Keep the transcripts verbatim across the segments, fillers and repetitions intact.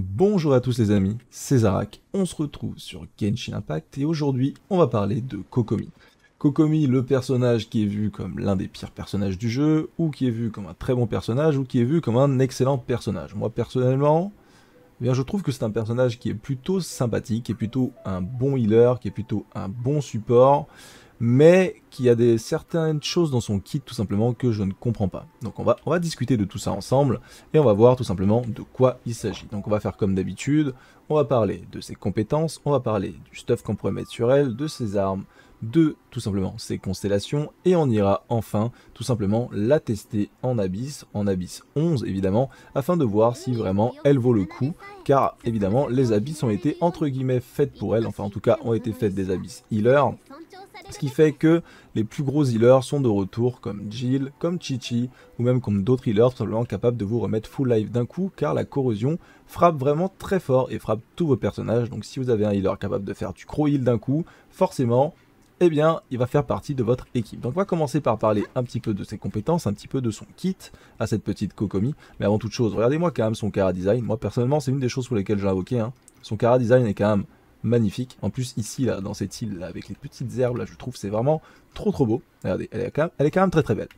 Bonjour à tous les amis, c'est Zarak, on se retrouve sur Genshin Impact et aujourd'hui on va parler de Kokomi. Kokomi, le personnage qui est vu comme l'un des pires personnages du jeu, ou qui est vu comme un très bon personnage, ou qui est vu comme un excellent personnage. Moi personnellement, eh bien, je trouve que c'est un personnage qui est plutôt sympathique, qui est plutôt un bon healer, qui est plutôt un bon support, mais qui a des, certaines choses dans son kit tout simplement que je ne comprends pas. Donc on va, on va discuter de tout ça ensemble et on va voir tout simplement de quoi il s'agit. Donc on va faire comme d'habitude, on va parler de ses compétences, on va parler du stuff qu'on pourrait mettre sur elle, de ses armes, de tout simplement ses constellations, et on ira enfin tout simplement la tester en Abyss, en Abyss onze évidemment, afin de voir si vraiment elle vaut le coup, car évidemment les Abysses ont été entre guillemets faites pour elle, enfin en tout cas ont été faites des Abysses healers, ce qui fait que les plus gros healers sont de retour, comme Jill, comme Qiqi, ou même comme d'autres healers tout simplement capables de vous remettre full life d'un coup, car la corrosion frappe vraiment très fort et frappe tous vos personnages. Donc si vous avez un healer capable de faire du gros heal d'un coup, forcément, eh bien, il va faire partie de votre équipe. Donc on va commencer par parler un petit peu de ses compétences, un petit peu de son kit à cette petite Kokomi. Mais avant toute chose, regardez-moi quand même son chara design. Moi personnellement, c'est une des choses pour lesquelles j'ai invoqué. Hein. Son chara design est quand même magnifique. En plus ici, là, dans cette île, là, avec les petites herbes, là, je trouve c'est vraiment trop trop beau. Regardez, elle est, quand même, elle est quand même très très belle.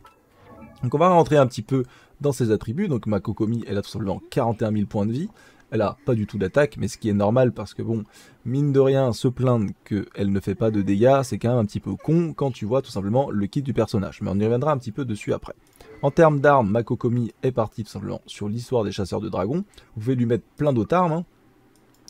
Donc on va rentrer un petit peu dans ses attributs. Donc ma Kokomi, elle a tout simplement quarante et un mille points de vie. Elle a pas du tout d'attaque, mais ce qui est normal parce que bon, mine de rien, se plaindre qu'elle ne fait pas de dégâts, c'est quand même un petit peu con quand tu vois tout simplement le kit du personnage. Mais on y reviendra un petit peu dessus après. En termes d'armes, Makokomi est partie tout simplement sur l'histoire des chasseurs de dragons. Vous pouvez lui mettre plein d'autres armes. Hein.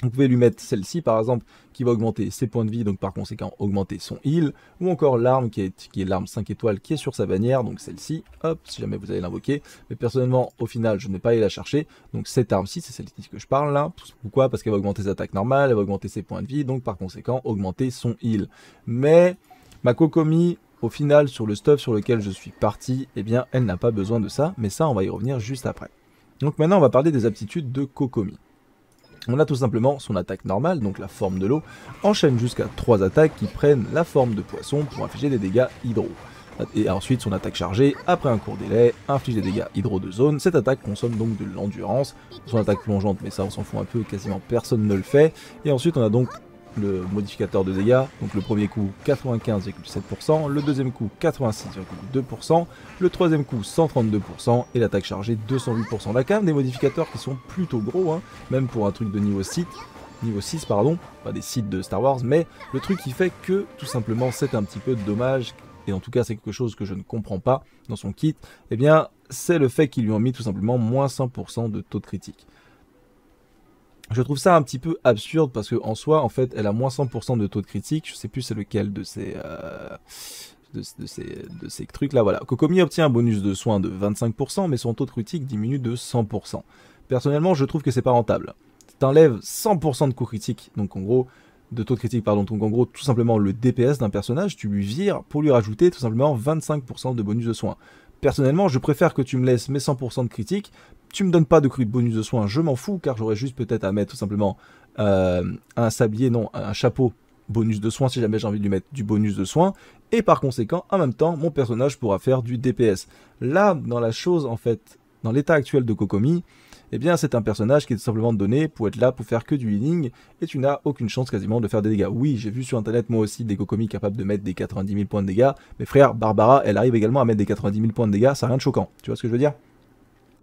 Vous pouvez lui mettre celle-ci par exemple, qui va augmenter ses points de vie, donc par conséquent augmenter son heal. Ou encore l'arme qui est, qui est l'arme cinq étoiles qui est sur sa bannière, donc celle-ci, hop, si jamais vous allez l'invoquer. Mais personnellement, au final, je n'ai pas allé la chercher. Donc cette arme-ci, c'est celle-ci que je parle là. Pourquoi? Parce qu'elle va augmenter ses attaques normales, elle va augmenter ses points de vie, donc par conséquent augmenter son heal. Mais ma Kokomi, au final, sur le stuff sur lequel je suis parti, eh bien elle n'a pas besoin de ça. Mais ça, on va y revenir juste après. Donc maintenant, on va parler des aptitudes de Kokomi. On a tout simplement son attaque normale, donc la forme de l'eau, enchaîne jusqu'à trois attaques qui prennent la forme de poisson pour infliger des dégâts hydro. Et ensuite son attaque chargée, après un court délai, inflige des dégâts hydro de zone. Cette attaque consomme donc de l'endurance. Son attaque plongeante, mais ça on s'en fout un peu, quasiment personne ne le fait. Et ensuite on a donc le modificateur de dégâts, donc le premier coup quatre-vingt-quinze virgule sept pour cent, le deuxième coup quatre-vingt-six virgule deux pour cent, le troisième coup cent trente-deux pour cent et l'attaque chargée deux cent huit pour cent. On a quand même des modificateurs qui sont plutôt gros, hein, même pour un truc de niveau six, niveau six pardon, pas des sites de Star Wars, mais le truc qui fait que tout simplement c'est un petit peu dommage, et en tout cas c'est quelque chose que je ne comprends pas dans son kit, eh bien c'est le fait qu'ils lui ont mis tout simplement moins cent pour cent de taux de critique. Je trouve ça un petit peu absurde parce que en soi, en fait, elle a moins cent pour cent de taux de critique. Je sais plus c'est lequel de ces, euh, de, de ces, de ces trucs-là. Voilà. Kokomi obtient un bonus de soins de vingt-cinq pour cent, mais son taux de critique diminue de cent pour cent. Personnellement, je trouve que c'est pas rentable. T'enlèves cent pour cent de taux critique, donc en gros, de taux de critique, pardon, donc en gros, tout simplement le D P S d'un personnage, tu lui vires pour lui rajouter tout simplement vingt-cinq pour cent de bonus de soins. Personnellement, je préfère que tu me laisses mes cent pour cent de critique. Tu me donnes pas de bonus de soins, je m'en fous, car j'aurais juste peut-être à mettre tout simplement euh, un sablier, non, un chapeau bonus de soins si jamais j'ai envie de lui mettre du bonus de soins. Et par conséquent, en même temps, mon personnage pourra faire du D P S. Là, dans la chose, en fait, dans l'état actuel de Kokomi, eh bien, c'est un personnage qui est tout simplement donné pour être là, pour faire que du healing, et tu n'as aucune chance quasiment de faire des dégâts. Oui, j'ai vu sur internet moi aussi des Kokomi capables de mettre des quatre-vingt-dix mille points de dégâts, mais frère, Barbara, elle arrive également à mettre des quatre-vingt-dix mille points de dégâts, ça n'a rien de choquant, tu vois ce que je veux dire?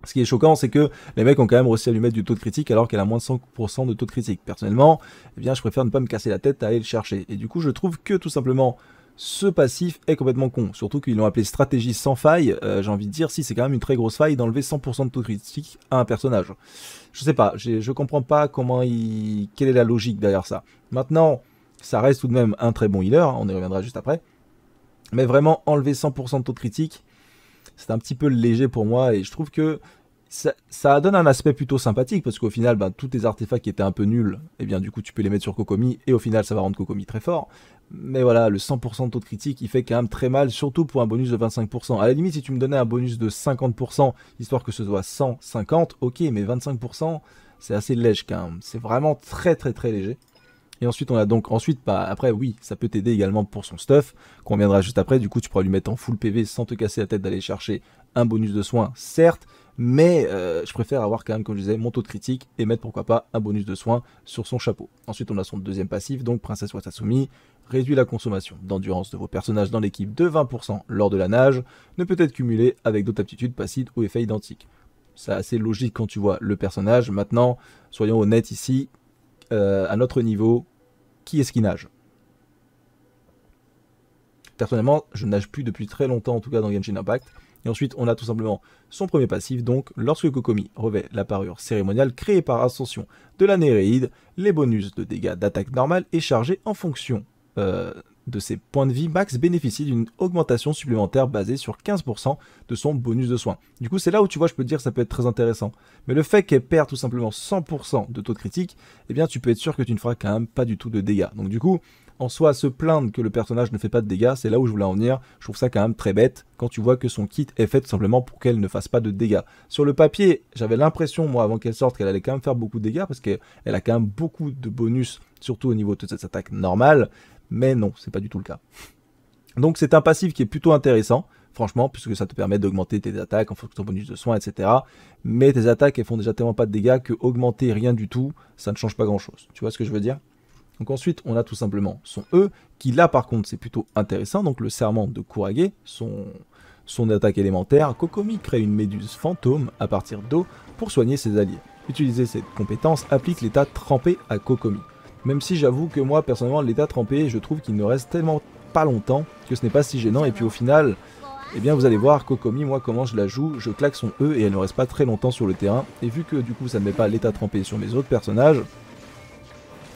Ce qui est choquant, c'est que les mecs ont quand même réussi à lui mettre du taux de critique alors qu'elle a moins de cent pour cent de taux de critique. Personnellement, eh bien, je préfère ne pas me casser la tête à aller le chercher, et du coup, je trouve que tout simplement, ce passif est complètement con, surtout qu'ils l'ont appelé stratégie sans faille. Euh, j'ai envie de dire, si c'est quand même une très grosse faille d'enlever cent pour cent de taux de critique à un personnage. Je sais pas, je comprends pas comment il... quelle est la logique derrière ça. Maintenant, ça reste tout de même un très bon healer, on y reviendra juste après. Mais vraiment, enlever cent pour cent de taux de critique, c'est un petit peu léger pour moi, et je trouve que ça, ça donne un aspect plutôt sympathique parce qu'au final, ben, tous tes artefacts qui étaient un peu nuls, et eh bien du coup tu peux les mettre sur Kokomi et au final ça va rendre Kokomi très fort. Mais voilà, le cent pour cent de taux de critique, il fait quand même très mal, surtout pour un bonus de vingt-cinq pour cent. À la limite, si tu me donnais un bonus de cinquante pour cent, histoire que ce soit cent cinquante, ok, mais vingt-cinq pour cent, c'est assez léger quand même. C'est vraiment très très très léger. Et ensuite on a donc ensuite bah, après oui ça peut t'aider également pour son stuff qu'on reviendra juste après. Du coup tu pourras lui mettre en full P V sans te casser la tête d'aller chercher un bonus de soins, certes, mais euh, je préfère avoir quand même, comme je disais, mon taux de critique et mettre pourquoi pas un bonus de soins sur son chapeau. Ensuite on a son deuxième passif, donc Princesse Watatsumi, réduit la consommation d'endurance de vos personnages dans l'équipe de vingt pour cent lors de la nage, ne peut être cumulée avec d'autres aptitudes, passives ou effets identiques. C'est assez logique quand tu vois le personnage. Maintenant, soyons honnêtes ici, euh, à notre niveau, qui est-ce qui nage? Personnellement, je nage plus depuis très longtemps, en tout cas dans Genshin Impact. Et ensuite, on a tout simplement son premier passif, donc lorsque Kokomi revêt la parure cérémoniale créée par Ascension de la Néréide, les bonus de dégâts d'attaque normale est chargé en fonction euh, de ses points de vie. Max bénéficie d'une augmentation supplémentaire basée sur quinze pour cent de son bonus de soins. Du coup, c'est là où tu vois, je peux te dire, ça peut être très intéressant. Mais le fait qu'elle perd tout simplement cent pour cent de taux de critique, eh bien, tu peux être sûr que tu ne feras quand même pas du tout de dégâts. Donc du coup... En soi, se plaindre que le personnage ne fait pas de dégâts, c'est là où je voulais en venir. Je trouve ça quand même très bête quand tu vois que son kit est fait tout simplement pour qu'elle ne fasse pas de dégâts. Sur le papier, j'avais l'impression, moi, avant qu'elle sorte, qu'elle allait quand même faire beaucoup de dégâts parce qu'elle a quand même beaucoup de bonus, surtout au niveau de cette attaque normale. Mais non, c'est pas du tout le cas. Donc c'est un passif qui est plutôt intéressant, franchement, puisque ça te permet d'augmenter tes attaques en fonction de ton bonus de soins, et cetera. Mais tes attaques, elles font déjà tellement pas de dégâts que augmenter rien du tout, ça ne change pas grand-chose. Tu vois ce que je veux dire ? Donc ensuite, on a tout simplement son E, qui là par contre c'est plutôt intéressant, donc le serment de Kurage, son, son attaque élémentaire. Kokomi crée une méduse fantôme à partir d'eau pour soigner ses alliés. Utiliser cette compétence applique l'état trempé à Kokomi. Même si j'avoue que moi personnellement l'état trempé, je trouve qu'il ne reste tellement pas longtemps que ce n'est pas si gênant, et puis au final, eh bien vous allez voir Kokomi, moi comment je la joue, je claque son E et elle ne reste pas très longtemps sur le terrain, et vu que du coup ça ne met pas l'état trempé sur mes autres personnages,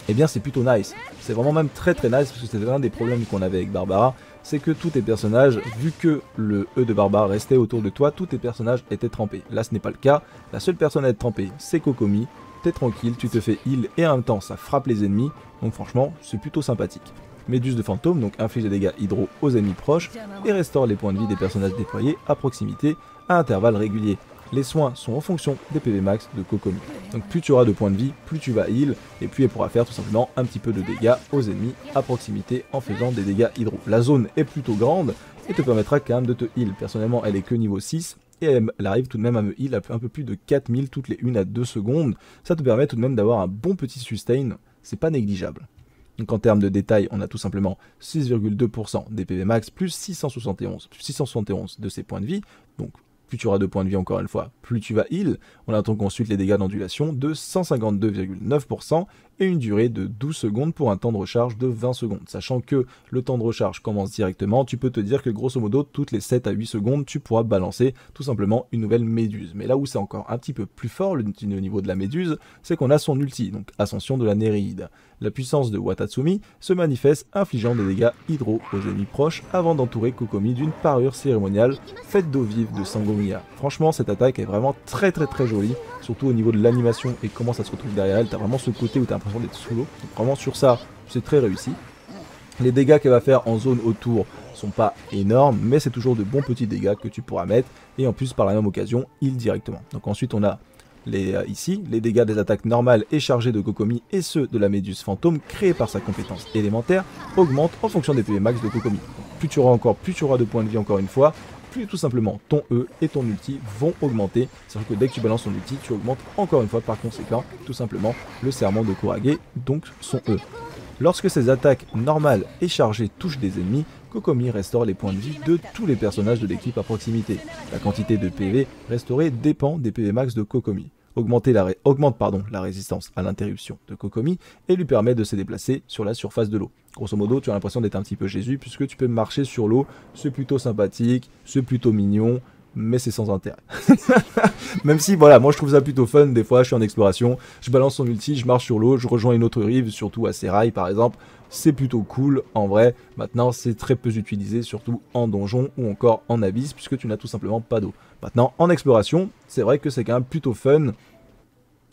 eh bien c'est plutôt nice, c'est vraiment même très très nice parce que c'était l'un des problèmes qu'on avait avec Barbara, c'est que tous tes personnages, vu que le E de Barbara restait autour de toi, tous tes personnages étaient trempés. Là ce n'est pas le cas, la seule personne à être trempée c'est Kokomi, t'es tranquille, tu te fais heal et en même temps ça frappe les ennemis, donc franchement c'est plutôt sympathique. Méduse de fantôme, donc inflige des dégâts hydro aux ennemis proches et restaure les points de vie des personnages déployés à proximité à intervalles réguliers. Les soins sont en fonction des P V max de Kokomi. Donc plus tu auras de points de vie, plus tu vas heal, et puis elle pourra faire tout simplement un petit peu de dégâts aux ennemis à proximité en faisant des dégâts hydro. La zone est plutôt grande et te permettra quand même de te heal. Personnellement elle est que niveau six et elle arrive tout de même à me heal à un peu plus de quatre mille toutes les une à deux secondes. Ça te permet tout de même d'avoir un bon petit sustain, c'est pas négligeable. Donc en termes de détails, on a tout simplement six virgule deux pour cent des P V max plus six cent soixante et onze, six cent soixante et onze de ses points de vie. Donc plus tu auras de points de vie encore une fois, plus tu vas heal. On a donc ensuite les dégâts d'ondulation de cent cinquante-deux virgule neuf pour cent et une durée de douze secondes pour un temps de recharge de vingt secondes. Sachant que le temps de recharge commence directement, tu peux te dire que grosso modo, toutes les sept à huit secondes, tu pourras balancer tout simplement une nouvelle méduse. Mais là où c'est encore un petit peu plus fort le niveau de la méduse, c'est qu'on a son ulti, donc Ascension de la Néréide. La puissance de Watatsumi se manifeste infligeant des dégâts hydro aux ennemis proches avant d'entourer Kokomi d'une parure cérémoniale faite d'eau vive de Sangomiya. Franchement, cette attaque est vraiment très très très jolie, surtout au niveau de l'animation et comment ça se retrouve derrière elle. T'as vraiment ce côté où t'as l'impression d'être sous l'eau. Vraiment sur ça, c'est très réussi. Les dégâts qu'elle va faire en zone autour sont pas énormes, mais c'est toujours de bons petits dégâts que tu pourras mettre. Et en plus, par la même occasion, heal directement. Donc ensuite, on a... Les, euh, ici, les dégâts des attaques normales et chargées de Kokomi et ceux de la méduse fantôme créés par sa compétence élémentaire augmentent en fonction des P V max de Kokomi. Donc, plus tu auras encore, plus tu auras de points de vie encore une fois, plus tout simplement ton E et ton ulti vont augmenter. C'est-à-dire que dès que tu balances ton ulti, tu augmentes encore une fois par conséquent tout simplement le serment de Kurage, donc son E. Lorsque ces attaques normales et chargées touchent des ennemis, Kokomi restaure les points de vie de tous les personnages de l'équipe à proximité. La quantité de P V restaurée dépend des P V max de Kokomi. Augmenter la ré... augmente pardon, la résistance à l'interruption de Kokomi et lui permet de se déplacer sur la surface de l'eau. Grosso modo, tu as l'impression d'être un petit peu Jésus puisque tu peux marcher sur l'eau, c'est plutôt sympathique, c'est plutôt mignon, mais c'est sans intérêt. Même si, voilà, moi je trouve ça plutôt fun, des fois je suis en exploration, je balance son ulti, je marche sur l'eau, je rejoins une autre rive, surtout à Serai par exemple, c'est plutôt cool en vrai. Maintenant c'est très peu utilisé, surtout en donjon ou encore en abysse, puisque tu n'as tout simplement pas d'eau. Maintenant en exploration, c'est vrai que c'est quand même plutôt fun,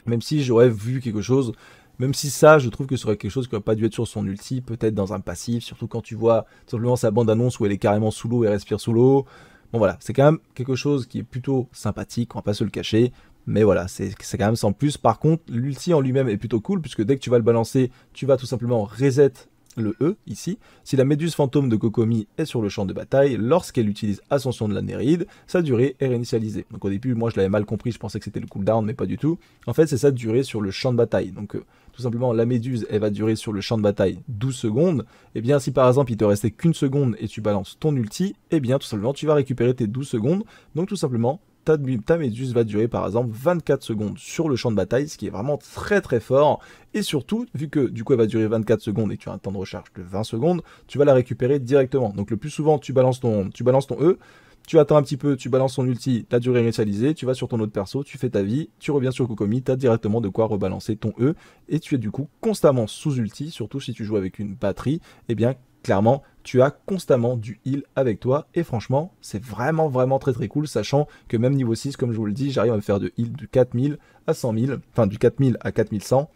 même si j'aurais vu quelque chose... Même si ça, je trouve que ce serait quelque chose qui n'aurait pas dû être sur son ulti, peut-être dans un passif, surtout quand tu vois simplement sa bande-annonce où elle est carrément sous l'eau et respire sous l'eau. Bon voilà, c'est quand même quelque chose qui est plutôt sympathique, on va pas se le cacher. Mais voilà, c'est quand même sans plus. Par contre, l'ulti en lui-même est plutôt cool, puisque dès que tu vas le balancer, tu vas tout simplement reset le E ici. Si la méduse fantôme de Kokomi est sur le champ de bataille, lorsqu'elle utilise Ascension de la Néréide, sa durée est réinitialisée. Donc au début, moi je l'avais mal compris, je pensais que c'était le cooldown, mais pas du tout. En fait, c'est sa durée sur le champ de bataille. Donc euh, tout simplement, la méduse, elle va durer sur le champ de bataille douze secondes. Et bien si par exemple, il te restait qu'une seconde et tu balances ton ulti, et bien tout simplement, tu vas récupérer tes douze secondes. Donc tout simplement, Ta, ta méduse va durer par exemple vingt-quatre secondes sur le champ de bataille, ce qui est vraiment très très fort. Et surtout, vu que du coup elle va durer vingt-quatre secondes et que tu as un temps de recharge de vingt secondes, tu vas la récupérer directement. Donc le plus souvent, tu balances ton, tu balances ton E, tu attends un petit peu, tu balances ton ulti, la durée réinitialisée, tu vas sur ton autre perso, tu fais ta vie, tu reviens sur Kokomi, tu as directement de quoi rebalancer ton E. Et tu es du coup constamment sous ulti, surtout si tu joues avec une batterie, et bien clairement, tu as constamment du heal avec toi et franchement, c'est vraiment vraiment très très cool, sachant que même niveau six, comme je vous le dis, j'arrive à me faire de heal de quatre mille à cent mille, enfin du quatre mille à quatre mille cent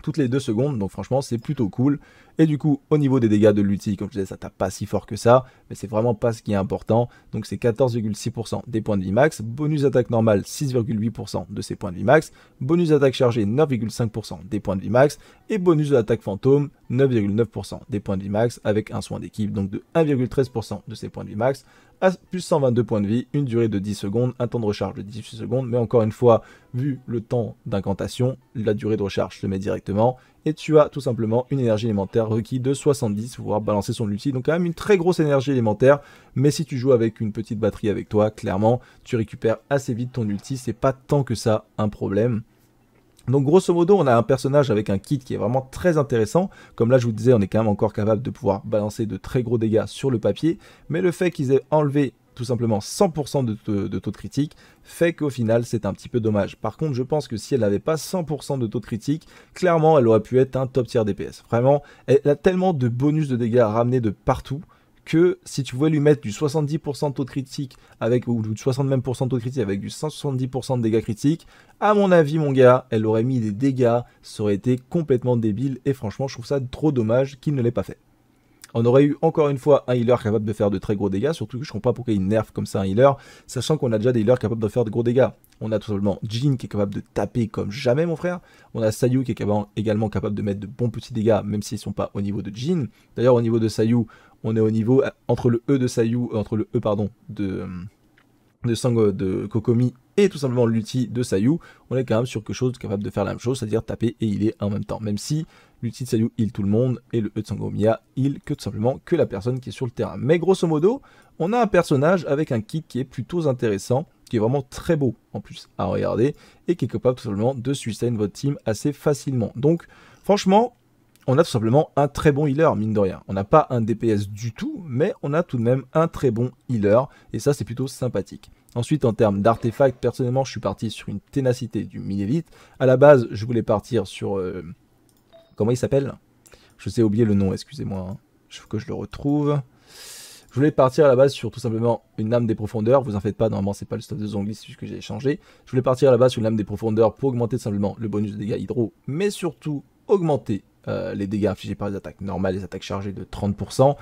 toutes les deux secondes, donc franchement, c'est plutôt cool. Et du coup, au niveau des dégâts de l'ulti, comme je disais, ça tape pas si fort que ça, mais c'est vraiment pas ce qui est important. Donc c'est quatorze virgule six pour cent des points de vie max, bonus attaque normale six virgule huit pour cent de ses points de vie max, bonus attaque chargée neuf virgule cinq pour cent des points de vie max, et bonus attaque fantôme neuf virgule neuf pour cent des points de vie max, avec un soin d'équipe, donc de un virgule treize pour cent de ses points de vie max, à plus cent vingt-deux points de vie, une durée de dix secondes, un temps de recharge de dix-huit secondes, mais encore une fois, vu le temps d'incantation, la durée de recharge se met directement, et tu as tout simplement une énergie élémentaire requise de soixante-dix pour pouvoir balancer son ulti, donc quand même une très grosse énergie élémentaire, mais si tu joues avec une petite batterie avec toi, clairement, tu récupères assez vite ton ulti, c'est pas tant que ça un problème. Donc grosso modo, on a un personnage avec un kit qui est vraiment très intéressant. Comme là, je vous disais, on est quand même encore capable de pouvoir balancer de très gros dégâts sur le papier. Mais le fait qu'ils aient enlevé tout simplement cent pour cent de, de, de taux de critique fait qu'au final, c'est un petit peu dommage. Par contre, je pense que si elle n'avait pas cent pour cent de taux de critique, clairement, elle aurait pu être un top tier D P S. Vraiment, elle a tellement de bonus de dégâts à ramener de partout que si tu voulais lui mettre du soixante-dix pour cent de taux de critique avec, ou du soixante pour cent de taux de critique avec du cent soixante-dix pour cent de dégâts critiques, à mon avis mon gars, elle aurait mis des dégâts, ça aurait été complètement débile et franchement je trouve ça trop dommage qu'il ne l'ait pas fait. On aurait eu encore une fois un healer capable de faire de très gros dégâts, surtout que je comprends pas pourquoi il nerf comme ça un healer, sachant qu'on a déjà des healers capables de faire de gros dégâts. On a tout simplement Jill qui est capable de taper comme jamais mon frère. On a Sayu qui est également capable de mettre de bons petits dégâts même s'ils ne sont pas au niveau de Jill. D'ailleurs au niveau de Sayu, on est au niveau entre le E de Sayu, entre le E pardon de, de Sango de Kokomi et tout simplement l'ulti de Sayu, on est quand même sur quelque chose capable de faire la même chose, c'est-à-dire taper et healer en même temps. Même si l'ulti de Sayu heal tout le monde et le E de Sangomiya heal que tout simplement que la personne qui est sur le terrain. Mais grosso modo, on a un personnage avec un kit qui est plutôt intéressant, qui est vraiment très beau en plus à regarder et qui est capable tout simplement de sustain votre team assez facilement. Donc franchement, on a tout simplement un très bon healer, mine de rien. On n'a pas un D P S du tout, mais on a tout de même un très bon healer, et ça c'est plutôt sympathique. Ensuite, en termes d'artefacts, personnellement, je suis parti sur une ténacité du Minévite. À la base, je voulais partir sur... Euh, comment il s'appelle? Je sais oublier le nom, excusez-moi. Il faut que je le retrouve. Je voulais partir à la base sur tout simplement une âme des profondeurs. Vous en faites pas, normalement c'est pas le stuff de Zhongli, c'est juste que j'ai changé. Je voulais partir à la base sur une âme des profondeurs pour augmenter tout simplement le bonus de dégâts hydro, mais surtout augmenter Euh, les dégâts infligés par les attaques normales, les attaques chargées de trente pour cent,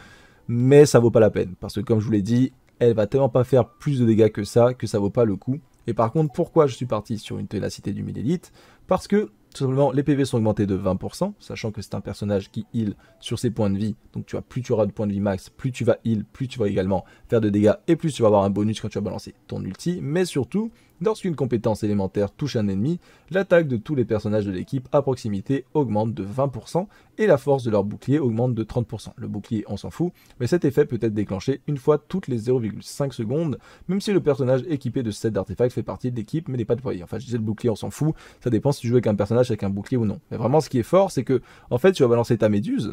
mais ça vaut pas la peine, parce que comme je vous l'ai dit, elle va tellement pas faire plus de dégâts que ça, que ça vaut pas le coup. Et par contre, pourquoi je suis parti sur une ténacité du Midélite? Parce que, tout simplement, les P V sont augmentés de vingt pour cent, sachant que c'est un personnage qui heal sur ses points de vie, donc tu as, plus tu auras de points de vie max, plus tu vas heal, plus tu vas également faire de dégâts, et plus tu vas avoir un bonus quand tu vas balancer ton ulti, mais surtout... Lorsqu'une compétence élémentaire touche un ennemi, l'attaque de tous les personnages de l'équipe à proximité augmente de vingt pour cent et la force de leur bouclier augmente de trente pour cent. Le bouclier, on s'en fout, mais cet effet peut être déclenché une fois toutes les zéro virgule cinq secondes, même si le personnage équipé de cet artefact fait partie de l'équipe mais n'est pas déployé. Enfin, je disais le bouclier, on s'en fout, ça dépend si tu joues avec un personnage avec un bouclier ou non. Mais vraiment, ce qui est fort, c'est que, en fait, tu vas balancer ta méduse,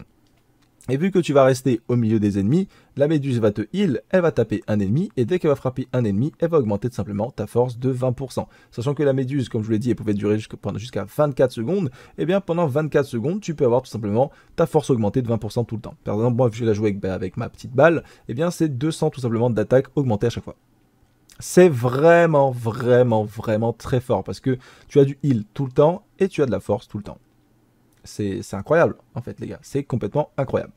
et vu que tu vas rester au milieu des ennemis, la méduse va te heal, elle va taper un ennemi, et dès qu'elle va frapper un ennemi, elle va augmenter tout simplement ta force de vingt pour cent. Sachant que la méduse, comme je vous l'ai dit, elle pouvait durer jusqu'à vingt-quatre secondes, et bien pendant vingt-quatre secondes, tu peux avoir tout simplement ta force augmentée de vingt pour cent tout le temps. Par exemple, moi, vu que je la joue avec, avec ma petite balle, et bien c'est deux cents tout simplement d'attaque augmentée à chaque fois. C'est vraiment, vraiment, vraiment très fort, parce que tu as du heal tout le temps, et tu as de la force tout le temps. C'est incroyable en fait les gars, c'est complètement incroyable.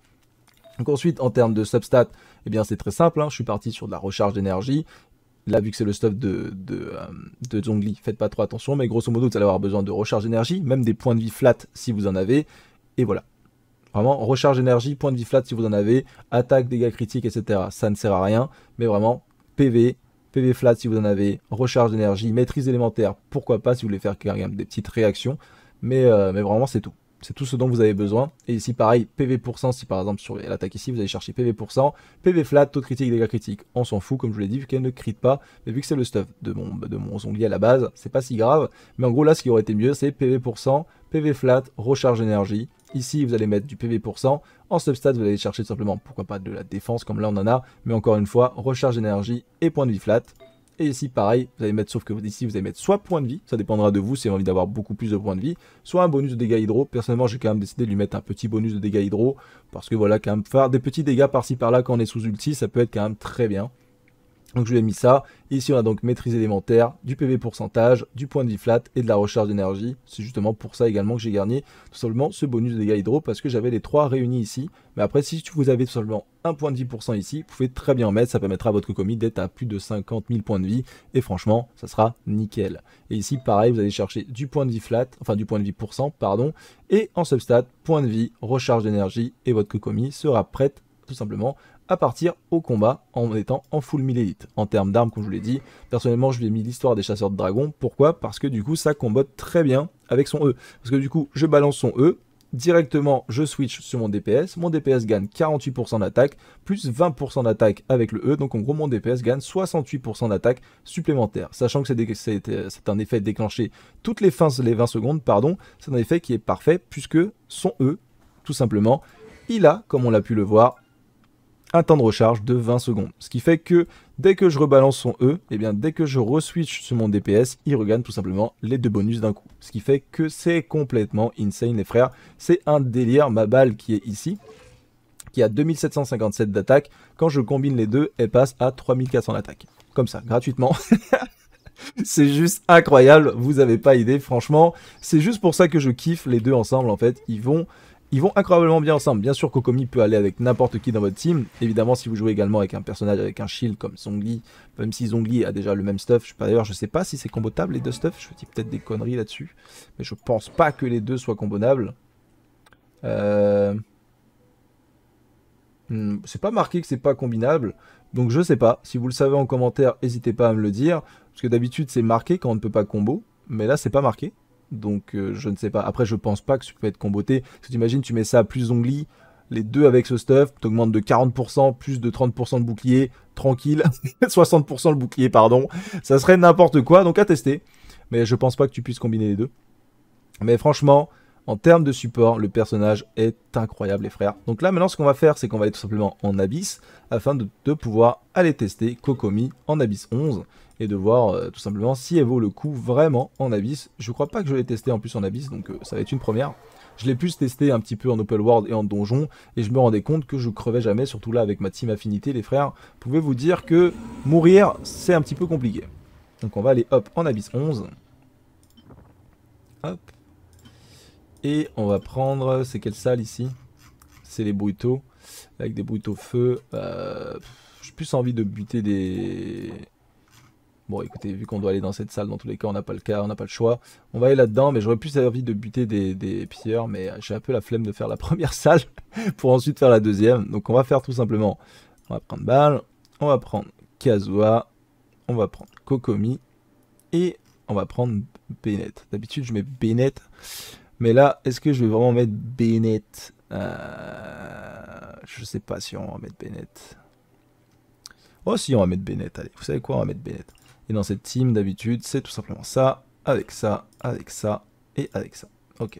Donc ensuite, en termes de substats, eh bien c'est très simple, hein. Je suis parti sur de la recharge d'énergie. Là, vu que c'est le stuff de, de, euh, de Zhongli, faites pas trop attention, mais grosso modo, vous allez avoir besoin de recharge d'énergie, même des points de vie flat si vous en avez, et voilà. Vraiment, recharge d'énergie, points de vie flat si vous en avez, attaque, dégâts critiques, et cetera. Ça ne sert à rien, mais vraiment, P V, P V flat si vous en avez, recharge d'énergie, maîtrise élémentaire, pourquoi pas si vous voulez faire des petites réactions, mais, euh, mais vraiment, c'est tout. C'est tout ce dont vous avez besoin. Et ici, pareil, P V pourcent, si par exemple sur l'attaque ici, vous allez chercher P V pourcent, P V flat, taux de critique, dégâts critiques. On s'en fout, comme je vous l'ai dit, vu qu'elle ne crit pas. Mais vu que c'est le stuff de mon, de mon Zhongli à la base, c'est pas si grave. Mais en gros, là, ce qui aurait été mieux, c'est P V pourcent, P V flat, recharge énergie. Ici, vous allez mettre du P V pourcent. En substat, vous allez chercher tout simplement, pourquoi pas, de la défense, comme là, on en a. Mais encore une fois, recharge énergie et point de vie flat. Et ici, pareil, vous allez mettre, sauf que ici, vous allez mettre soit point de vie, ça dépendra de vous si vous avez envie d'avoir beaucoup plus de points de vie, soit un bonus de dégâts hydro. Personnellement, j'ai quand même décidé de lui mettre un petit bonus de dégâts hydro, parce que voilà, quand même, faire des petits dégâts par-ci par-là quand on est sous ulti, ça peut être quand même très bien. Donc je lui ai mis ça. Ici, on a donc maîtrise élémentaire, du P V pourcentage, du point de vie flat et de la recharge d'énergie. C'est justement pour ça également que j'ai gagné tout simplement ce bonus de dégâts hydro, parce que j'avais les trois réunis ici. Mais après, si vous avez tout simplement un point de vie pourcent ici, vous pouvez très bien en mettre. Ça permettra à votre Kokomi d'être à plus de cinquante mille points de vie. Et franchement, ça sera nickel. Et ici, pareil, vous allez chercher du point de vie flat, enfin du point de vie pourcent, pardon. Et en substat, point de vie, recharge d'énergie, et votre Kokomi sera prête tout simplement à partir au combat en étant en full Midélite. En termes d'armes, comme je vous l'ai dit, personnellement, je lui ai mis l'histoire des chasseurs de dragons. Pourquoi? Parce que du coup, ça combote très bien avec son E. Parce que du coup, je balance son E, directement, je switch sur mon D P S. Mon D P S gagne quarante-huit pour cent d'attaque, plus vingt pour cent d'attaque avec le E. Donc en gros, mon D P S gagne soixante-huit pour cent d'attaque supplémentaire. Sachant que c'est un effet déclenché toutes les, fins, les vingt secondes, pardon. C'est un effet qui est parfait, puisque son E, tout simplement, il a, comme on l'a pu le voir, un temps de recharge de vingt secondes, ce qui fait que dès que je rebalance son E, et eh bien dès que je re-switch sur mon D P S, il regagne tout simplement les deux bonus d'un coup, ce qui fait que c'est complètement insane les frères, c'est un délire. Ma balle qui est ici, qui a deux mille sept cent cinquante-sept d'attaque, quand je combine les deux, elle passe à trois mille quatre cents d'attaque, comme ça, gratuitement. C'est juste incroyable, vous avez pas idée, franchement, c'est juste pour ça que je kiffe les deux ensemble en fait, ils vont... Ils vont incroyablement bien ensemble. Bien sûr, Kokomi peut aller avec n'importe qui dans votre team. Évidemment, si vous jouez également avec un personnage avec un shield comme Zhongli, même si Zhongli a déjà le même stuff. D'ailleurs, je sais pas si c'est combotable les deux stuff. Je dis peut-être des conneries là-dessus. Mais je pense pas que les deux soient combonables. Euh... Hmm, c'est pas marqué que c'est pas combinable. Donc, je sais pas. Si vous le savez en commentaire, n'hésitez pas à me le dire. Parce que d'habitude, c'est marqué quand on ne peut pas combo. Mais là, c'est pas marqué. Donc euh, je ne sais pas, après je pense pas que ça peut être comboté, parce que t'imagines tu mets ça à plus Zhongli, les deux avec ce stuff, t'augmentes de quarante pour cent, plus de trente pour cent de bouclier, tranquille, soixante pour cent le bouclier pardon, ça serait n'importe quoi, donc à tester, mais je pense pas que tu puisses combiner les deux, mais franchement, en termes de support, le personnage est incroyable les frères. Donc là maintenant ce qu'on va faire, c'est qu'on va aller tout simplement en Abyss, afin de, de pouvoir aller tester Kokomi en Abyss onze, et de voir euh, tout simplement si elle vaut le coup vraiment en Abyss. Je crois pas que je l'ai testé en plus en Abyss, donc euh, ça va être une première. Je l'ai plus testé un petit peu en Open World et en Donjon, et je me rendais compte que je crevais jamais, surtout là avec ma team Affinité, les frères. Pouvez vous dire que mourir, c'est un petit peu compliqué. Donc on va aller hop en Abyss onze. Hop. Et on va prendre, c'est quelle salle ici? C'est les brutos, avec des brutos feu. Euh, J'ai plus envie de buter des... Bon écoutez, vu qu'on doit aller dans cette salle, dans tous les cas on n'a pas le cas, on n'a pas le choix. On va aller là-dedans, mais j'aurais plus envie de buter des, des pilleurs, mais j'ai un peu la flemme de faire la première salle pour ensuite faire la deuxième. Donc on va faire tout simplement, on va prendre Balle, on va prendre Kazuha, on va prendre Kokomi, et on va prendre Bennett. D'habitude je mets Bennett, mais là est-ce que je vais vraiment mettre Bennett? euh, Je sais pas si on va mettre Bennett. Oh si, on va mettre Bennett, allez, vous savez quoi, on va mettre Bennett. Et dans cette team, d'habitude, c'est tout simplement ça, avec ça, avec ça, et avec ça. Ok.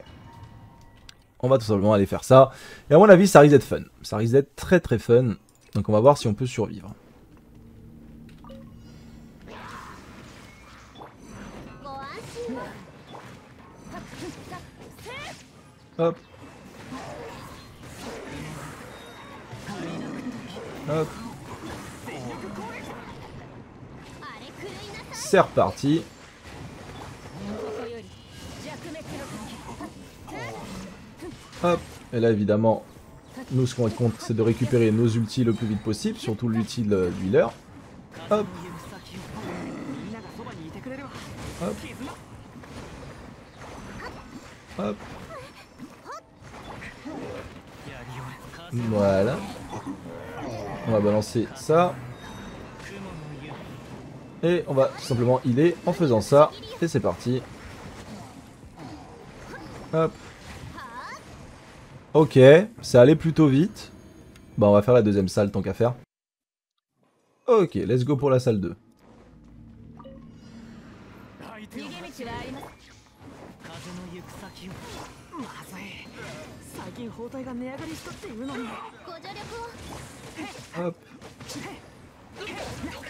On va tout simplement aller faire ça. Et à mon avis, ça risque d'être fun. Ça risque d'être très très fun. Donc on va voir si on peut survivre. Hop. Hop. C'est reparti. Hop. Et là évidemment Nous, ce qu'on compte, c'est de récupérer nos ultis le plus vite possible, surtout l'ulti de l'healer. Hop. Hop. Hop. Voilà. On va balancer ça. Et on va tout simplement healer en faisant ça. Et c'est parti. Hop. Ok, ça allait plutôt vite. Bah on va faire la deuxième salle tant qu'à faire. Ok, let's go pour la salle deux. Hop.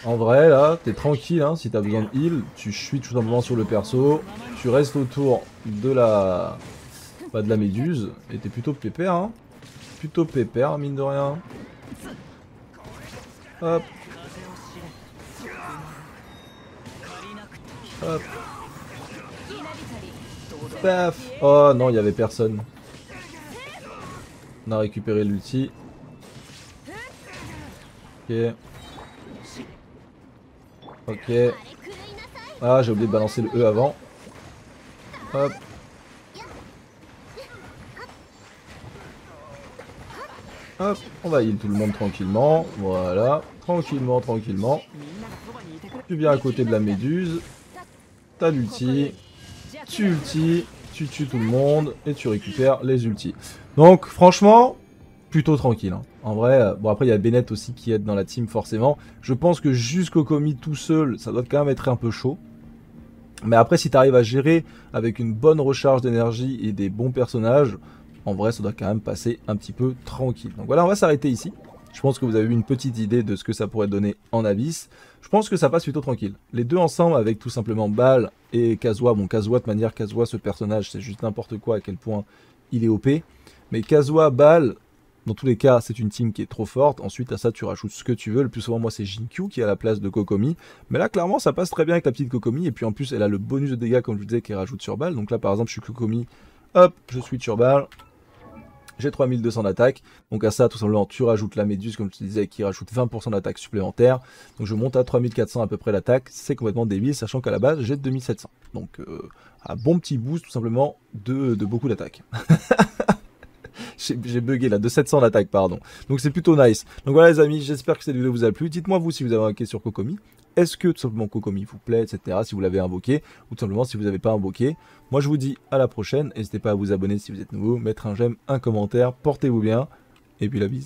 En vrai là, t'es tranquille hein, si t'as besoin de heal, tu suis tout simplement sur le perso, tu restes autour de la bah, de la méduse, et t'es plutôt pépère hein, plutôt pépère mine de rien. Hop. Hop. Paf. Oh non, il y avait personne. On a récupéré l'ulti. Ok. Ok. Ah, j'ai oublié de balancer le E avant. Hop. Hop, on va heal tout le monde tranquillement. Voilà. Tranquillement, tranquillement. Tu viens à côté de la méduse. T'as l'ulti. Tu ultis. Tu tues tout le monde. Et tu récupères les ultis. Donc, franchement, plutôt tranquille. Hein. En vrai, euh, bon après il y a Bennett aussi qui aide dans la team forcément. Je pense que jusqu'au Kokomi tout seul, ça doit quand même être un peu chaud. Mais après si tu arrives à gérer avec une bonne recharge d'énergie et des bons personnages, en vrai ça doit quand même passer un petit peu tranquille. Donc voilà, on va s'arrêter ici. Je pense que vous avez eu une petite idée de ce que ça pourrait donner en Abyss. Je pense que ça passe plutôt tranquille. Les deux ensemble avec tout simplement Bal et Kazuha. Bon Kazuha de manière Kazuha, ce personnage c'est juste n'importe quoi à quel point il est O P. Mais Kazuha, Bal... Dans tous les cas, c'est une team qui est trop forte. Ensuite, à ça, tu rajoutes ce que tu veux. Le plus souvent, moi, c'est Jinkyu qui est à la place de Kokomi. Mais là, clairement, ça passe très bien avec la petite Kokomi. Et puis, en plus, elle a le bonus de dégâts, comme je vous disais, qui rajoute sur balle. Donc là, par exemple, je suis Kokomi. Hop, je suis sur balle. J'ai trois mille deux cents d'attaque. Donc à ça, tout simplement, tu rajoutes la méduse, comme je te disais, qui rajoute vingt pour cent d'attaque supplémentaire. Donc je monte à trois mille quatre cents à peu près d'attaque. C'est complètement débile, sachant qu'à la base, j'ai deux mille sept cents. Donc, euh, un bon petit boost, tout simplement, de, de beaucoup d'attaque. J'ai bugué là, de sept cents d'attaque, pardon. Donc c'est plutôt nice. Donc voilà les amis, j'espère que cette vidéo vous a plu. Dites-moi vous si vous avez un question sur Kokomi. Est-ce que tout simplement Kokomi vous plaît, et cetera. Si vous l'avez invoqué, ou tout simplement si vous n'avez pas invoqué. Moi je vous dis à la prochaine. N'hésitez pas à vous abonner si vous êtes nouveau, mettre un j'aime, un commentaire. Portez-vous bien, et puis la bise.